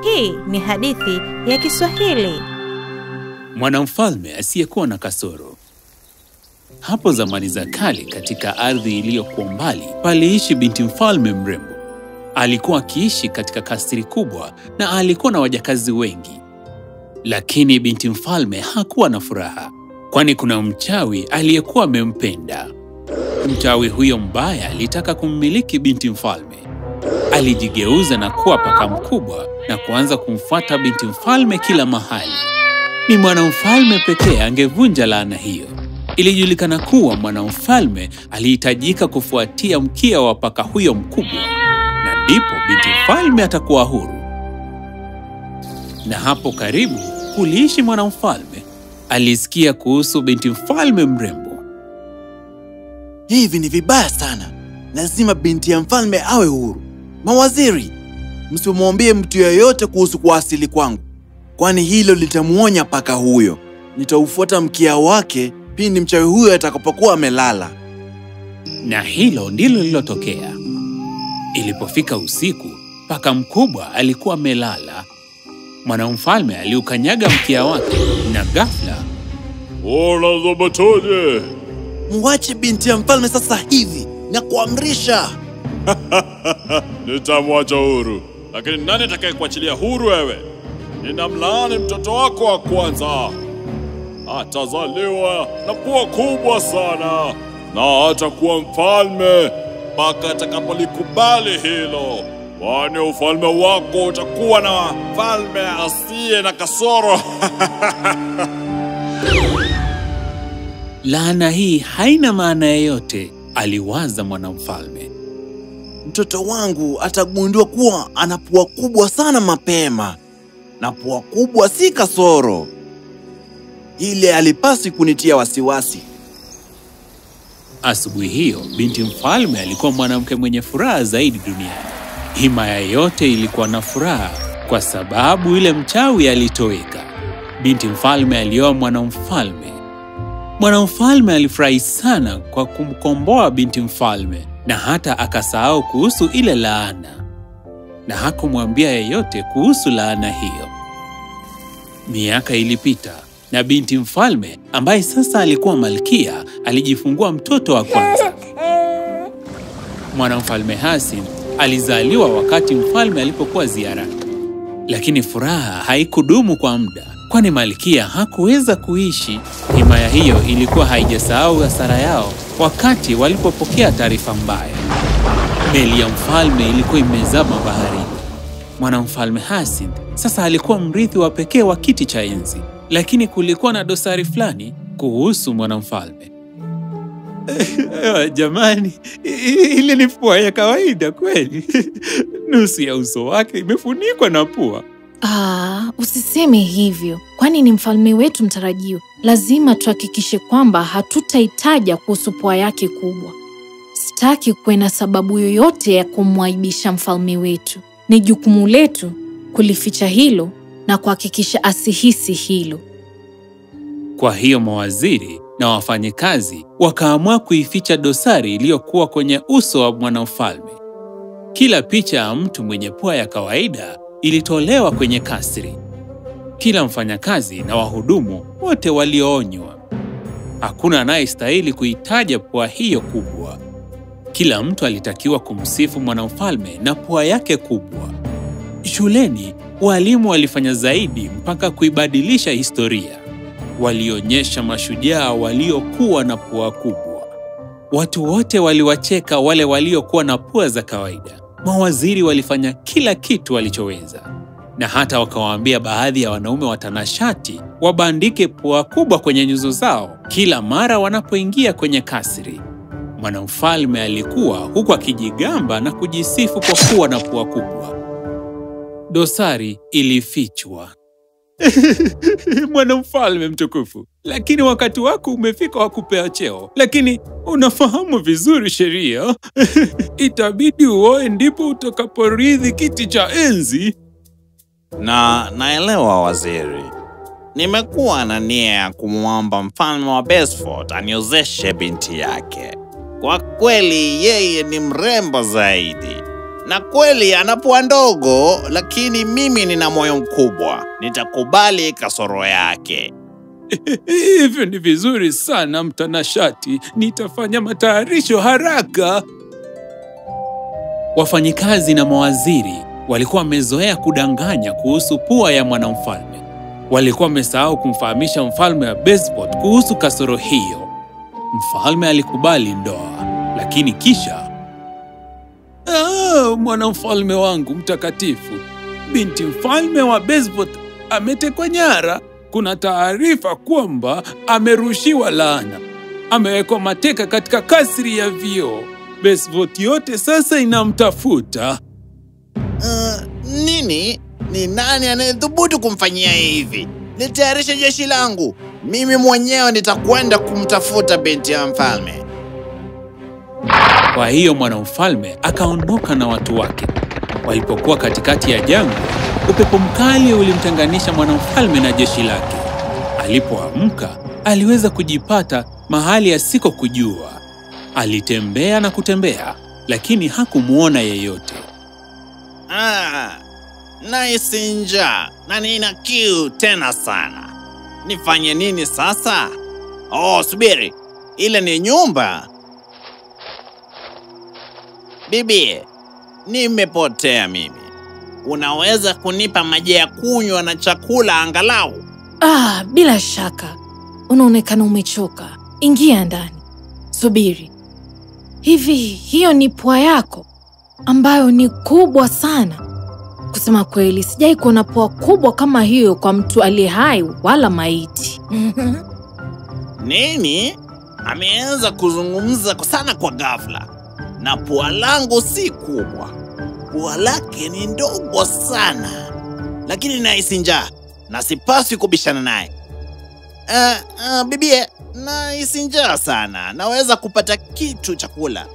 Hii ni hadithi ya Kiswahili. Mwanamfalme asiyekuwa na kasoro. Hapo zamani za kale, katika ardhi iliyokuwa mbali, paliishi binti mfalme mrembo. Alikuwa akiishi katika kasri kubwa na alikuwa na wajakazi wengi. Lakini binti mfalme hakuwa na furaha, kwani kuna mchawi aliyekuwa amempenda. Mchawi huyo mbaya alitaka kummiliki binti mfalme. Alijigeuza na kuwa paka mkubwa na kuanza kumfuata binti mfalme kila mahali. Ni mwanamfalme pekee angevunja laana hiyo. Ilijulikana kuwa mwanamfalme alihitajika kufuatia mkia wa paka huyo mkubwa, na ndipo binti mfalme atakuwa huru. Na hapo karibu kuliishi mwanamfalme. Alisikia kuhusu binti mfalme mrembo. Hivi ni vibaya sana. Lazima binti ya mfalme awe huru. Mawaziri, msimwambie mtu yeyote kuhusu kuwasili kwangu, kwani hilo litamuonya paka huyo. Nitaufuata mkia wake pindi mchawi huyo atakapokuwa amelala. Na hilo ndilo lilotokea. Ilipofika usiku, paka mkubwa alikuwa amelala. Mwanamfalme aliukanyaga mkia wake na ghafla, "Ola zobatone! Muache binti ya mfalme sasa hivi na kuamrisha." "Nitamwacha huru, lakini nani atakayekuachilia huru wewe? Ninamlaani mtoto wako wa kwanza. Atazaliwa na pua kubwa sana na atakuwa mfalme mpaka atakapolikubali hilo. Kwani ufalme wako utakuwa na mfalme asiye na kasoro." "Laana hii haina maana yoyote," aliwaza mwanamfalme. "Mtoto wangu atagundua kuwa ana pua kubwa sana mapema, na pua kubwa si kasoro. Ile alipasi kunitia wasiwasi." Asubuhi hiyo, binti mfalme alikuwa mwanamke mwenye furaha zaidi duniani. Himaya yote ilikuwa na furaha kwa sababu ile mchawi alitoweka. Binti mfalme alioa mwanamfalme. Mwanamfalme alifurahi sana kwa kumkomboa binti mfalme, na hata akasahau kuhusu ile laana, na hakumwambia yeyote kuhusu laana hiyo. Miaka ilipita, na binti mfalme ambaye sasa alikuwa malkia alijifungua mtoto wa kwanza. Mwanamfalme Hasim alizaliwa wakati mfalme alipokuwa ziarani. Lakini furaha haikudumu kwa muda, kwani malkia hakuweza kuishi. Himaya hiyo ilikuwa haijasahau hasara yao wakati walipopokea taarifa mbaya. Meli ya mfalme ilikuwa imezama baharini. Mwanamfalme Hasim sasa alikuwa mrithi wa pekee wa kiti cha enzi. Lakini kulikuwa na dosari fulani kuhusu mwanamfalme. "Jamani, ile ni pua ya kawaida kweli. Nusu ya uso wake imefunikwa na pua." Usiseme hivyo. Kwani ni mfalme wetu mtarajiwa. Lazima tuhakikishe kwamba hatutaitaja kuhusu pua yake kubwa. Sitaki kuwe na sababu yoyote ya kumwaibisha mfalme wetu. Ni jukumu letu kulificha hilo na kuhakikisha asihisi hilo." Kwa hiyo mawaziri na wafanyikazi wakaamua kuificha dosari iliyokuwa kwenye uso wa mwanamfalme. Kila picha ya mtu mwenye pua ya kawaida ilitolewa kwenye kasri. Kila mfanyakazi na wahudumu wote walioonywa. Hakuna anayestahili kuitaja pua hiyo kubwa. Kila mtu alitakiwa kumsifu mwanamfalme na pua yake kubwa. Shuleni, walimu walifanya zaidi mpaka kuibadilisha historia. Walionyesha mashujaa waliokuwa na pua kubwa. Watu wote waliwacheka wale waliokuwa na pua za kawaida. Mawaziri walifanya kila kitu walichoweza. Na hata wakawaambia baadhi ya wanaume watanashati wabandike pua kubwa kwenye nyuso zao kila mara wanapoingia kwenye kasri. Mwanamfalme alikuwa huku akijigamba na kujisifu kwa kuwa na pua kubwa. Dosari ilifichwa. "Mwanamfalme mtukufu, lakini wakati wako umefika wa kupewa cheo. Lakini unafahamu vizuri sheria. Itabidi uoe ndipo utakaporithi kiti cha enzi." "Na naelewa waziri. Nimekuwa na nia ya kumwomba mfalme wa Bedford aniozeshe binti yake. Kwa kweli yeye ni mrembo zaidi. Na kweli ana pua ndogo, lakini mimi nina moyo mkubwa. Nitakubali kasoro yake. Hivyo ni vizuri sana mtanashati. Nitafanya matayarisho haraka. Wafanyikazi na mawaziri walikuwa wamezoea kudanganya kuhusu pua ya mwanamfalme. Walikuwa wamesahau kumfahamisha mfalme wa Baseport kuhusu kasoro hiyo. Mfalme alikubali ndoa, lakini kisha mwanamfalme wangu mtakatifu, binti mfalme wa Baseport ametekwa nyara. Kuna taarifa kwamba amerushiwa laana. Amewekwa mateka katika kasri ya vioo. Baseport yote sasa inamtafuta. Nini? Ni nani anayethubutu kumfanyia hivi? Nitayarisha jeshi langu. Mimi mwenyewe nitakwenda kumtafuta binti ya mfalme. Kwa hiyo mwanamfalme akaondoka na watu wake. Walipokuwa katikati ya jangwa, upepo mkali ulimtenganisha mwanamfalme na jeshi lake. Alipoamka, aliweza kujipata mahali asikokujua. Alitembea na kutembea, lakini hakumuona yeyote. Nahisi njaa, na nina kiu tena sana. Nifanye nini sasa? Subiri, ile ni nyumba. Bibi, nimepotea mimi. Unaweza kunipa maji ya kunywa na chakula angalau? Bila shaka. Unaonekana umechoka. Ingia ndani. Subiri. Hivi hiyo ni pua yako ambayo ni kubwa sana? Kusema kweli sijai kuona pua kubwa kama hiyo kwa mtu aliye hai wala maiti. Nini? Ameanza kuzungumza sana kwa ghafla. Na pua langu si kubwa. Pua lake ni ndogo sana. Lakini nahisi njaa na sipaswi kubishana naye. Bibie, nahisi njaa sana. Naweza kupata kitu chakula?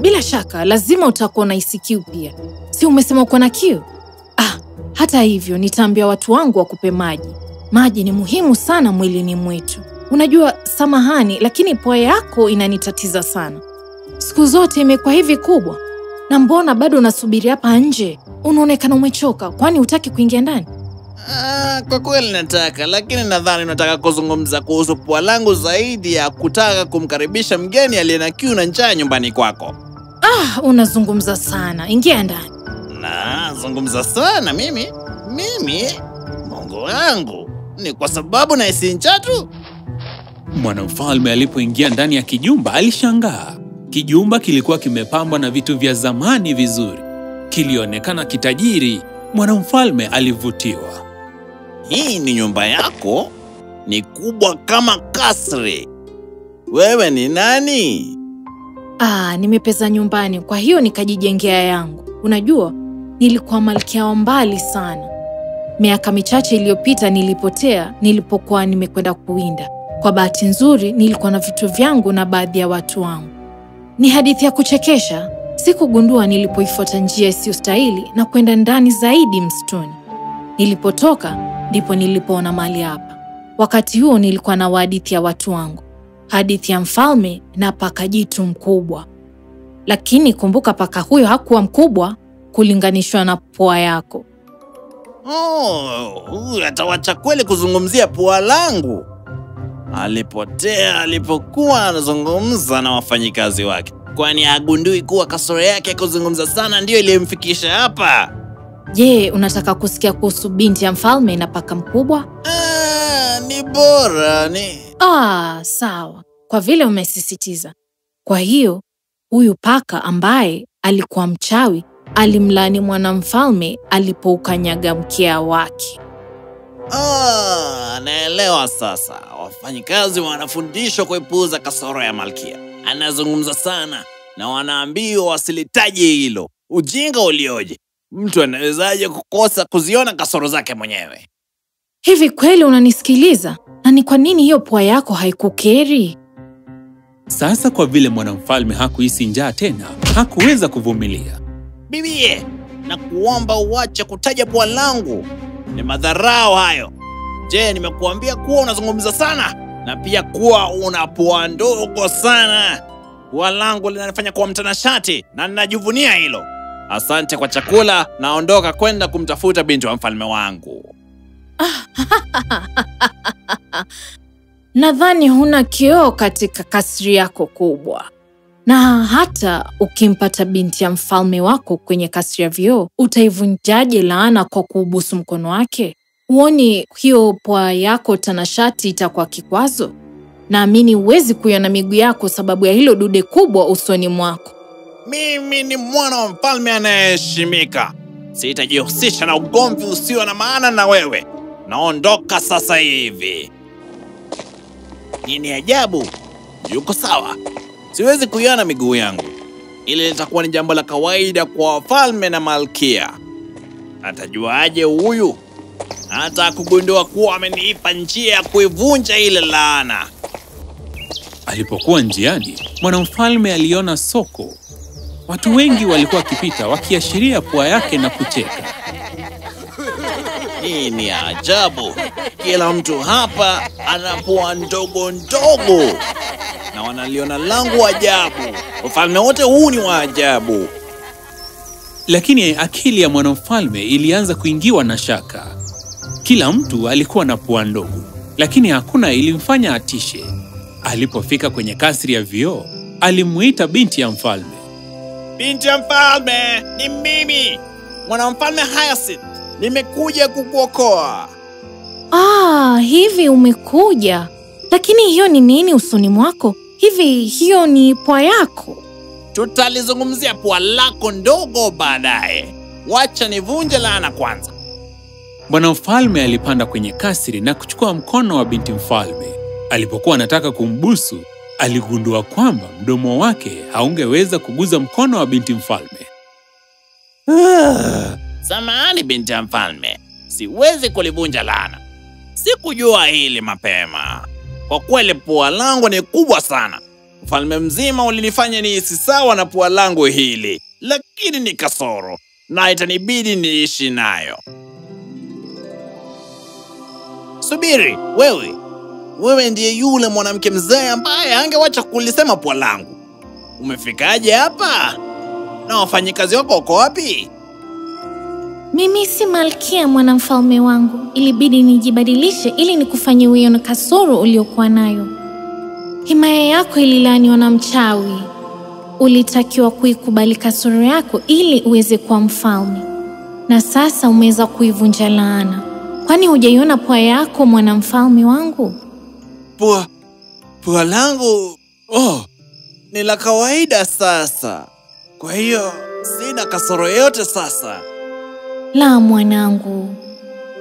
Bila shaka lazima utakuwa unahisi kiu pia. Si umesema uko na kiu? Hata hivyo nitaambia watu wangu wakupe maji. Maji ni muhimu sana mwilini mwetu. Unajua, samahani lakini pua yako inanitatiza sana. Siku zote imekuwa hivi kubwa. Na mbona bado unasubiri hapa nje? Unaonekana umechoka, kwani hutaki kuingia ndani? Kwa kweli nataka, lakini nadhani nataka kuzungumza kuhusu pua langu zaidi ya kutaka kumkaribisha mgeni aliye na kiu na njaa nyumbani kwako. Unazungumza sana. Ingia ndani. Nazungumza sana mimi? Mungu wangu, ni kwa sababu nahisi njaa tu? Mwanamfalme alipoingia ndani ya kijumba alishangaa. Kijumba kilikuwa kimepambwa na vitu vya zamani vizuri. Kilionekana kitajiri. Mwanamfalme alivutiwa. Hii ni nyumba yako? Ni kubwa kama kasri. Wewe ni nani? Nimepeza nyumbani, kwa hiyo nikajijengea yangu. Unajua, nilikuwa malkia wa mbali sana. Miaka michache iliyopita nilipotea nilipokuwa nimekwenda kuwinda. Kwa bahati nzuri nilikuwa na vitu vyangu na baadhi ya watu wangu. Ni hadithi ya kuchekesha. Sikugundua nilipoifuata njia isiyostahili na kwenda ndani zaidi msituni. Nilipotoka ndipo nilipoona mali hapa. Wakati huo nilikuwa na hadithi ya watu wangu. Hadithi ya mfalme na paka jitu mkubwa. Lakini kumbuka paka huyo hakuwa mkubwa kulinganishwa na pua yako. Atawacha kweli kuzungumzia pua langu. Alipotea alipokuwa anazungumza na wafanyikazi wake. Kwani hagundui kuwa kasoro yake kuzungumza sana ndio iliyomfikisha hapa? Je, unataka kusikia kuhusu binti ya mfalme na paka mkubwa? Ni bora ni. Sawa. Kwa vile umesisitiza. Kwa hiyo, huyu paka ambaye alikuwa mchawi alimlani mwanamfalme alipoukanyaga mkia wake. Naelewa sasa. Wafanyikazi wanafundishwa kuepuza kasoro ya malkia. Anazungumza sana na wanaambiwa wasilitaje hilo. Ujinga ulioje! Mtu anawezaje kukosa kuziona kasoro zake mwenyewe? Hivi kweli unanisikiliza? Na ni kwa nini hiyo pua yako haikukeri? Sasa kwa vile mwanamfalme hakuhisi njaa tena, hakuweza kuvumilia. Bibie, nakuomba uache kutaja pua langu. Ni madharau hayo. Je, nimekuambia kuwa unazungumza sana? Na pia kuwa una pua ndogo sana. walangu linanifanya kuwa mtanashati na ninajivunia hilo. Asante kwa chakula, naondoka kwenda kumtafuta binti wa mfalme wangu. Nadhani huna kioo katika kasri yako kubwa. Na hata ukimpata binti ya mfalme wako kwenye kasri ya vioo, utaivunjaje laana kwa kuubusu mkono wake? Uoni hiyo pua yako tanashati itakuwa kikwazo? Naamini huwezi kuiona miguu yako sababu ya hilo dude kubwa usoni mwako. Mimi ni mwana wa mfalme anayeheshimika. Sitajihusisha na ugomvi usio na maana na wewe. Naondoka sasa hivi. Nini ajabu? Yuko sawa. Siwezi kuiona miguu yangu. Ile litakuwa ni jambo la kawaida kwa wafalme na malkia. Atajuaje huyu? Hata kugundua kuwa amenipa njia ya kuivunja ile laana. Alipokuwa njiani, mwanamfalme aliona soko. Watu wengi walikuwa kipita wakiashiria pua yake na kucheka. Nini ajabu? Kila mtu hapa ana pua ndogo ndogo. Na wanaliona langu ajabu. Ufalme wote huu ni wa ajabu. Lakini akili ya mwanamfalme ilianza kuingiwa na shaka. Kila mtu alikuwa na pua ndogo, lakini hakuna ilimfanya atishe. Alipofika kwenye kasri ya vioo, alimuita binti ya mfalme. Binti ya mfalme, ni mimi, mwanamfalme Hyacinth. Nimekuja kukuokoa. Hivi umekuja. Lakini hiyo ni nini usoni mwako? Hivi hiyo ni pua yako? Tutalizungumzia pua lako ndogo baadaye. Wacha nivunje laana kwanza. Bwana mfalme alipanda kwenye kasri na kuchukua mkono wa binti mfalme. Alipokuwa anataka kumbusu, aligundua kwamba mdomo wake haungeweza kuguza mkono wa binti mfalme. Samahani binti mfalme, siwezi kulivunja laana. Sikujua hili mapema. Kwa kweli pua langu ni kubwa sana. Mfalme mzima ulinifanya nihisi sawa na pua langu hili, lakini ni kasoro na itanibidi niishi nayo. Subiri, wewe ndiye yule mwanamke mzee ambaye hangewacha kulisema pua langu. Umefikaje hapa? Na wafanyikazi wako wako wapi? Mimi si malkia mwanamfalme wangu. Ilibidi nijibadilishe ili nikufanye uione kasoro uliokuwa nayo. Himaya yako ililaniwa na mchawi. Ulitakiwa kuikubali kasoro yako ili uweze kuwa mfalme. Na sasa umeweza kuivunja laana. Kwani hujaiona pua yako mwanamfalme wangu? Pua langu ni la kawaida sasa. Kwa hiyo sina kasoro yote sasa. La mwanangu,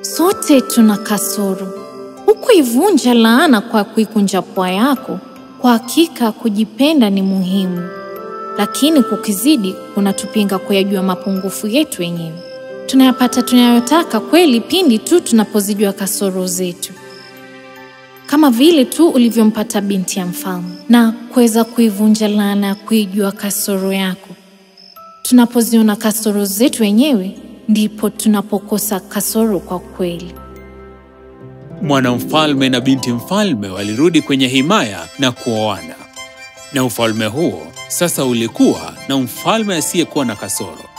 sote tuna kasoro. Hukuivunja laana kwa kuikunja pua yako. Kwa hakika kujipenda ni muhimu, lakini kukizidi unatupinga kuyajua mapungufu yetu wenyewe. Tunayapata tunayotaka kweli pindi tu tunapozijua kasoro zetu. Kama vile tu ulivyompata binti ya mfalme na kuweza kuivunja laana kuijua kasoro yako. Tunapoziona kasoro zetu wenyewe ndipo tunapokosa kasoro kwa kweli. Mwanamfalme na binti mfalme walirudi kwenye himaya na kuoana. Na ufalme huo sasa ulikuwa na mfalme asiyekuwa na kasoro.